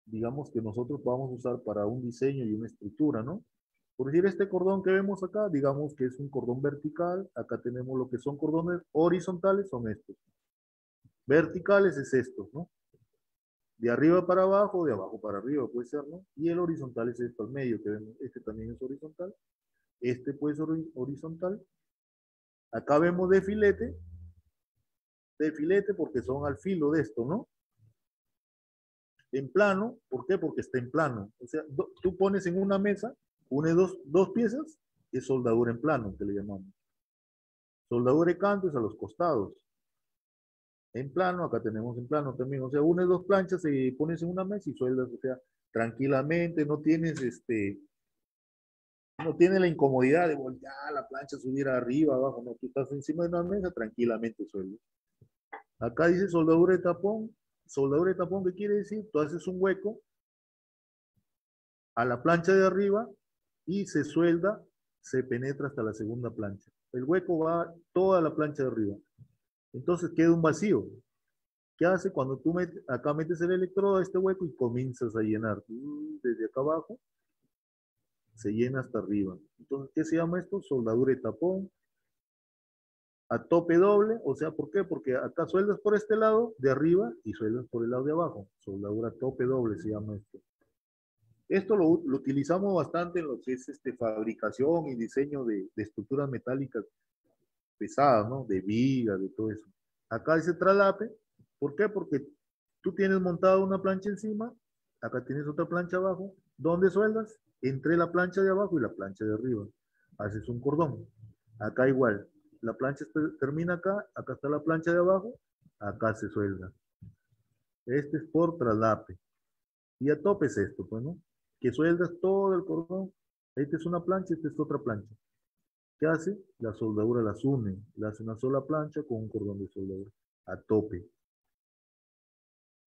digamos, que nosotros vamos a usar para un diseño y una estructura, ¿no? Por decir, este cordón que vemos acá, digamos que es un cordón vertical. Acá tenemos lo que son cordones horizontales, son estos. Verticales es estos, ¿no? De arriba para abajo, de abajo para arriba puede ser, ¿no? Y el horizontal es esto al medio, que vemos. Este también es horizontal. Este puede ser horizontal. Acá vemos de filete. De filete porque son al filo de esto, ¿no? En plano, ¿por qué? Porque está en plano. O sea, do, tú pones en una mesa, une dos, dos piezas, es soldadura en plano, que le llamamos. Soldadura de canto es a los costados. En plano, acá tenemos en plano también. O sea, une dos planchas y pones en una mesa y sueldas, o sea, tranquilamente, no tienes este... No tiene la incomodidad de voltear la plancha, subir arriba, abajo. No, tú estás encima de una mesa, tranquilamente sueldo. Acá dice soldadura de tapón. Soldadura de tapón, ¿qué quiere decir? Tú haces un hueco a la plancha de arriba y se suelda, se penetra hasta la segunda plancha. El hueco va a toda la plancha de arriba. Entonces queda un vacío. ¿Qué hace? Cuando tú metes, acá metes el electrodo a este hueco y comienzas a llenar. Desde acá abajo. Se llena hasta arriba. Entonces, ¿qué se llama esto? Soldadura de tapón. A tope doble. O sea, ¿por qué? Porque acá sueldas por este lado de arriba y sueldas por el lado de abajo. Soldadura a tope doble se llama esto. Esto lo, lo utilizamos bastante en lo que es este, fabricación y diseño de, de estructuras metálicas pesadas, ¿no? De vigas, de todo eso. Acá dice traslape. ¿Por qué? Porque tú tienes montada una plancha encima. Acá tienes otra plancha abajo. ¿Dónde sueldas? Entre la plancha de abajo y la plancha de arriba. Haces un cordón. Acá igual. La plancha termina acá. Acá está la plancha de abajo. Acá se suelda. Este es por traslape. Y a tope es esto, pues, ¿no? Que sueldas todo el cordón. Esta es una plancha, esta es otra plancha. ¿Qué hace? La soldadura las une. La hace una sola plancha con un cordón de soldadura. A tope.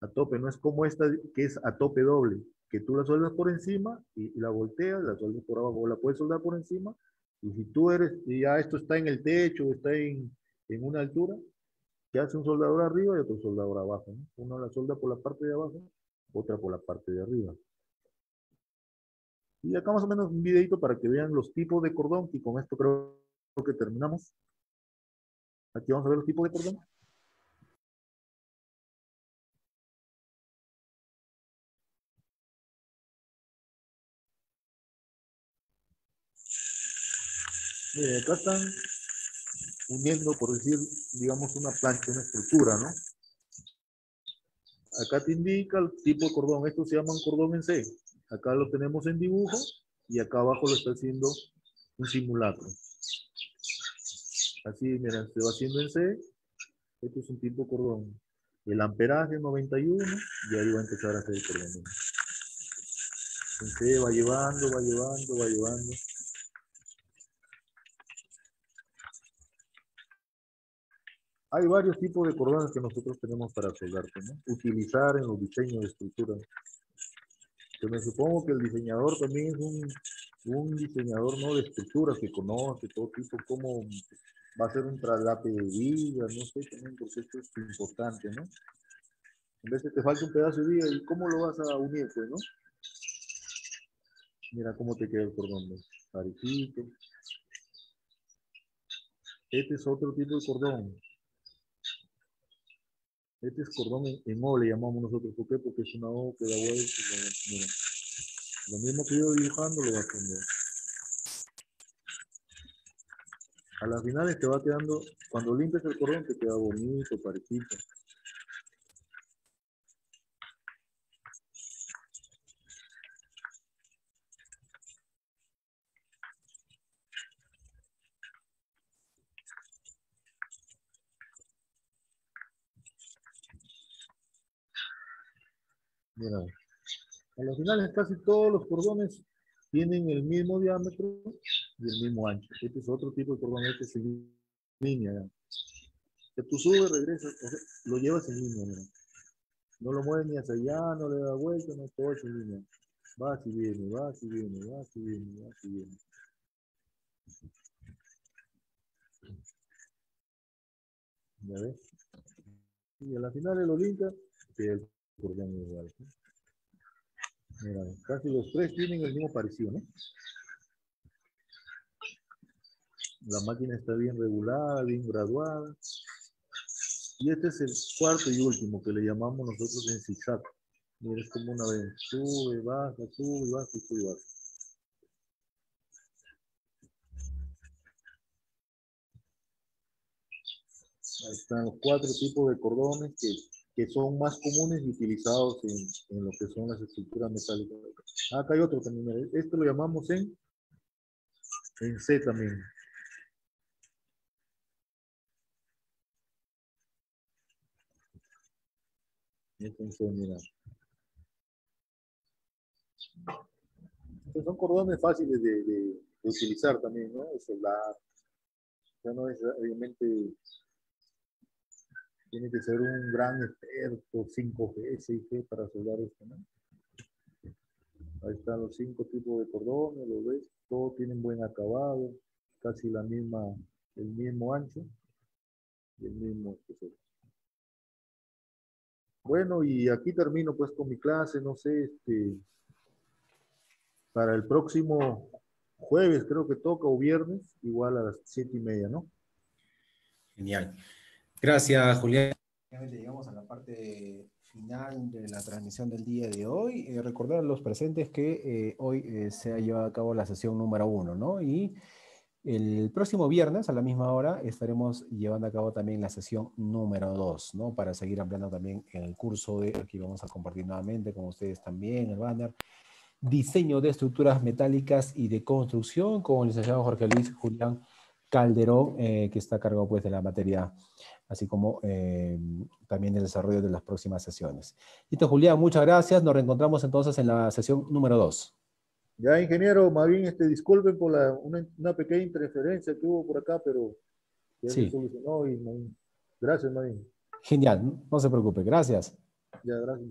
A tope. No es como esta que es a tope doble. Que tú la sueldas por encima y la volteas, la sueldas por abajo, la puedes soldar por encima, y si tú eres, y ya esto está en el techo, está en, en una altura, que hace un soldador arriba y otro soldador abajo, ¿no? Uno la solda por la parte de abajo, otra por la parte de arriba. Y acá más o menos un videito para que vean los tipos de cordón, y con esto creo que terminamos. Aquí vamos a ver los tipos de cordón. Miren, acá están uniendo, por decir, digamos, una plancha, una estructura, ¿no? Acá te indica el tipo de cordón. Estos se llaman cordón en C. Acá lo tenemos en dibujo y acá abajo lo está haciendo un simulacro. Así, miren, se va haciendo en C. Este es un tipo de cordón. El amperaje noventa y uno y ahí va a empezar a hacer el cordón. En C va llevando, va llevando, va llevando. Hay varios tipos de cordones que nosotros tenemos para soldar, ¿no? Utilizar en los diseños de estructura. Yo me supongo que el diseñador también es un, un diseñador, ¿no? De estructuras que conoce todo tipo, cómo va a ser un traslape de viga, no sé, también porque esto es importante, ¿no? En vez de te falta un pedazo de viga, ¿y cómo lo vas a unir, pues, no? Mira cómo te queda el cordón, ¿no? Parejito. Este es otro tipo de cordón. Este es cordón en, en O, le llamamos nosotros. ¿Por qué? Porque es una O que da vuelta. Mira, lo mismo que yo dibujando lo va a poner. A las finales te va quedando, cuando limpias el cordón te queda bonito, parejito. Mira, a los finales casi todos los cordones tienen el mismo diámetro y el mismo ancho. Este es otro tipo de cordón, este es en línea. Que tú subes, regresas, o sea, lo llevas en línea. Mira. No lo mueve ni hacia allá, no le da vuelta, no todo eso, niña. Va si viene, va si viene, va si viene, va si viene. ¿Ya ves? Y a la final el Olinka, que el cordón igual. ¿Sí? Mira, casi los tres tienen el mismo parecido, ¿no? La máquina está bien regulada, bien graduada. Y este es el cuarto y último que le llamamos nosotros en zigzag. Mira, es como una vez. Sube, baja, sube, baja, sube, baja. Ahí están los cuatro tipos de cordones que, que son más comunes y utilizados en, en lo que son las estructuras metálicas. Ah, acá hay otro también. Este lo llamamos en, en C también. Entonces, mira. Estos son cordones fáciles de, de, de utilizar también, ¿no? El soldar. Ya no es realmente... Tiene que ser un gran experto, cinco G, seis G para soldar esto, ¿no? Ahí están los cinco tipos de cordones, los ves. Todos tienen buen acabado. Casi la misma, el mismo ancho. Y el mismo espesor. Bueno, y aquí termino pues con mi clase, no sé, este, para el próximo jueves creo que toca o viernes, igual a las siete y media, ¿no? Genial. Gracias, Julián. Llegamos a la parte final de la transmisión del día de hoy. Eh, recordar a los presentes que eh, hoy eh, se ha llevado a cabo la sesión número uno, ¿no? Y el próximo viernes, a la misma hora, estaremos llevando a cabo también la sesión número dos, ¿no? Para seguir ampliando también el curso de, aquí vamos a compartir nuevamente con ustedes también el banner, diseño de estructuras metálicas y de construcción con el licenciado Jorge Luis Julián Calderón, eh, que está a cargo pues de la materia, así como eh, también el desarrollo de las próximas sesiones. Listo, Julián, muchas gracias. Nos reencontramos entonces en la sesión número dos. Ya, ingeniero, más bien, este, disculpen por la, una, una pequeña interferencia que hubo por acá, pero ya sí se solucionó y no, gracias, más bien. Genial, no se preocupe, gracias. Ya, gracias.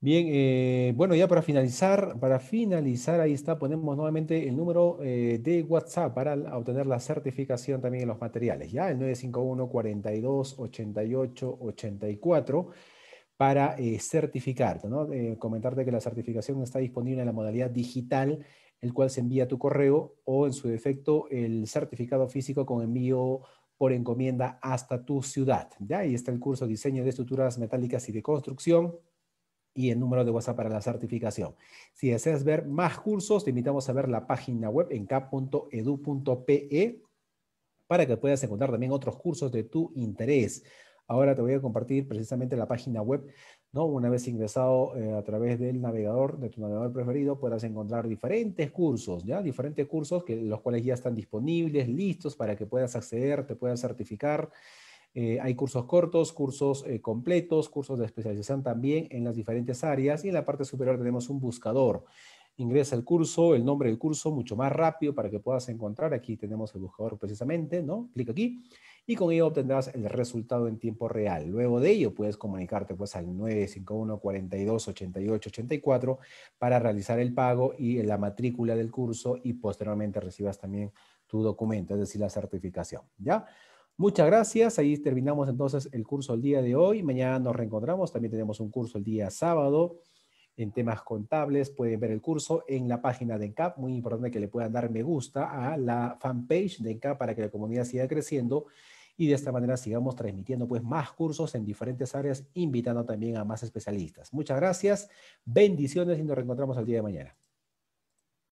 Bien, eh, bueno, ya para finalizar, para finalizar, ahí está, ponemos nuevamente el número eh, de WhatsApp para obtener la certificación también en los materiales, ya, el nueve cinco uno, cuarenta y dos, ochenta y ocho, ochenta y cuatro. Para eh, certificarte, ¿no? Eh, comentarte que la certificación está disponible en la modalidad digital, el cual se envía a tu correo o, en su defecto, el certificado físico con envío por encomienda hasta tu ciudad. ¿Ya? Ahí está el curso Diseño de Estructuras Metálicas y de Construcción y el número de WhatsApp para la certificación. Si deseas ver más cursos, te invitamos a ver la página web en cap punto edu punto pe para que puedas encontrar también otros cursos de tu interés. Ahora te voy a compartir precisamente la página web, ¿no? Una vez ingresado eh, a través del navegador, de tu navegador preferido, podrás encontrar diferentes cursos, ¿ya? Diferentes cursos, que, los cuales ya están disponibles, listos para que puedas acceder, te puedas certificar. Eh, hay cursos cortos, cursos eh, completos, cursos de especialización también en las diferentes áreas. Y en la parte superior tenemos un buscador. Ingresa el curso, el nombre del curso, mucho más rápido para que puedas encontrar. Aquí tenemos el buscador precisamente, ¿no? Clic aquí. Y con ello obtendrás el resultado en tiempo real. Luego de ello puedes comunicarte pues al nueve cinco uno, cuarenta y dos, ochenta y ocho, ochenta y cuatro para realizar el pago y la matrícula del curso y posteriormente recibas también tu documento, es decir, la certificación. ¿Ya? Muchas gracias. Ahí terminamos entonces el curso el día de hoy. Mañana nos reencontramos. También tenemos un curso el día sábado en temas contables. Pueden ver el curso en la página de ENCAP. Muy importante que le puedan dar me gusta a la fanpage de ENCAP para que la comunidad siga creciendo y de esta manera sigamos transmitiendo pues más cursos en diferentes áreas, invitando también a más especialistas. Muchas gracias, bendiciones y nos reencontramos el día de mañana.